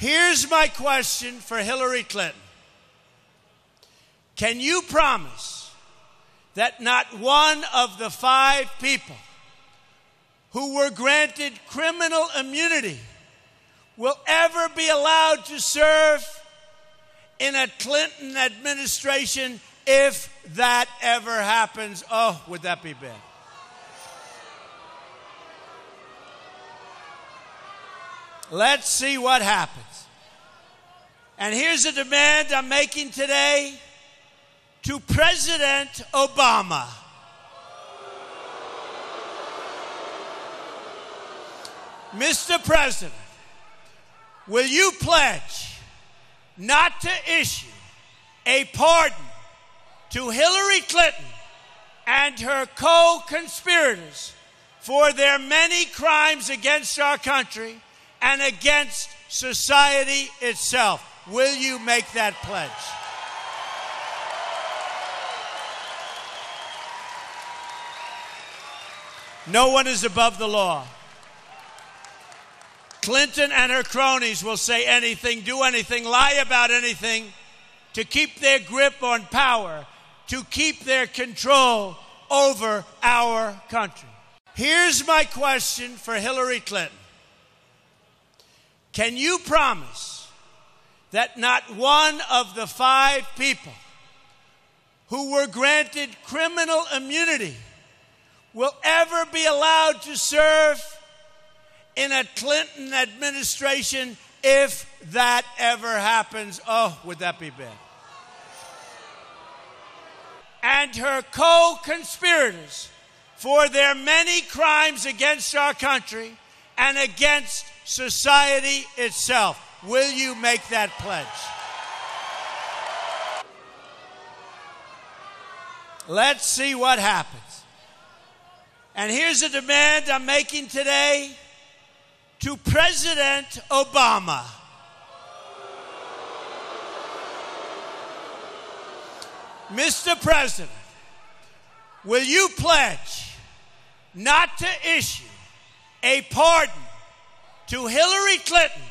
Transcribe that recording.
Here's my question for Hillary Clinton. Can you promise that not one of the 5 people who were granted criminal immunity will ever be allowed to serve in a Clinton administration if that ever happens? Oh, would that be bad? Let's see what happens. And here's a demand I'm making today to President Obama. Mr. President, will you pledge not to issue a pardon to Hillary Clinton and her co-conspirators for their many crimes against our country and against society itself? Will you make that pledge? No one is above the law. Clinton and her cronies will say anything, do anything, lie about anything to keep their grip on power, to keep their control over our country. Here's my question for Hillary Clinton. Can you promise that not one of the 5 people who were granted criminal immunity will ever be allowed to serve in a Clinton administration if that ever happens? Oh, would that be bad? And her co-conspirators for their many crimes against our country and against society itself. Will you make that pledge? Let's see what happens. And here's a demand I'm making today to President Obama. Mr. President, will you pledge not to issue a pardon to Hillary Clinton